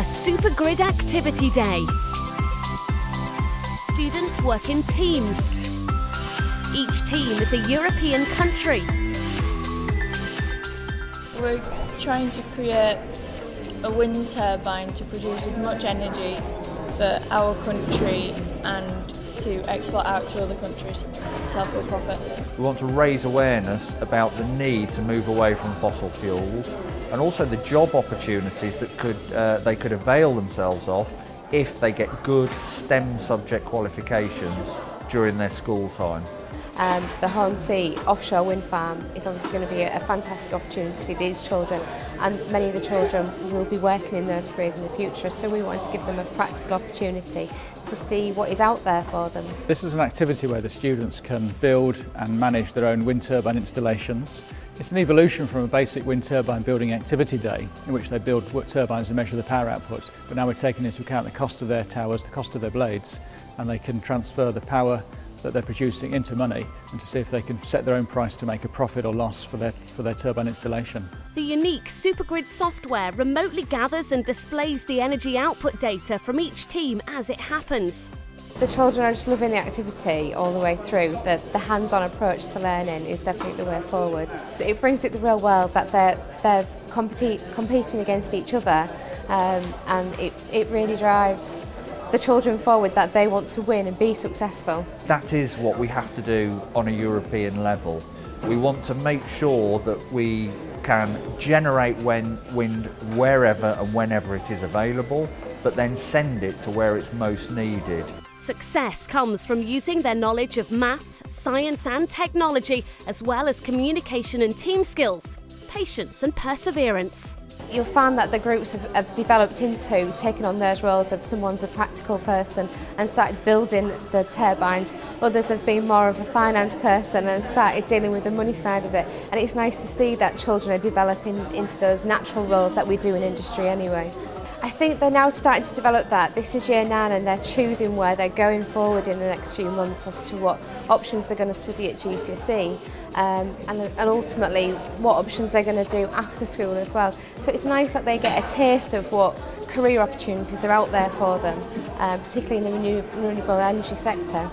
a Supergrid activity day. Students work in teams. Each team is a European country. We're trying to create a wind turbine to produce as much energy for our country and to export out to other countries to sell for a profit. We want to raise awareness about the need to move away from fossil fuels and also the job opportunities that they could avail themselves of if they get good STEM subject qualifications during their school time. The Hornsea offshore wind farm is obviously going to be a fantastic opportunity for these children, and many of the children will be working in those careers in the future, so we want to give them a practical opportunity to see what is out there for them. This is an activity where the students can build and manage their own wind turbine installations. It's an evolution from a basic wind turbine building activity day in which they build turbines and measure the power output, but now we're taking into account the cost of their towers, the cost of their blades, and they can transfer the power that they're producing into money and to see if they can set their own price to make a profit or loss for their turbine installation. The unique Supergrid software remotely gathers and displays the energy output data from each team as it happens. The children are just loving the activity all the way through. The hands-on approach to learning is definitely the way forward. It brings it to the real world that they're competing against each other, and it really drives the children forward that they want to win and be successful. That is what we have to do on a European level. We want to make sure that we can generate wind wherever and whenever it is available, but then send it to where it's most needed. Success comes from using their knowledge of maths, science and technology, as well as communication and team skills, patience and perseverance. You'll find that the groups have developed into taking on those roles of someone's a practical person and started building the turbines. Others have been more of a finance person and started dealing with the money side of it. And it's nice to see that children are developing into those natural roles that we do in industry anyway. I think they're now starting to develop that. This is year 9 and they're choosing where they're going forward in the next few months as to what options they're going to study at GCSE and ultimately what options they're going to do after school as well. So it's nice that they get a taste of what career opportunities are out there for them, particularly in the renewable energy sector.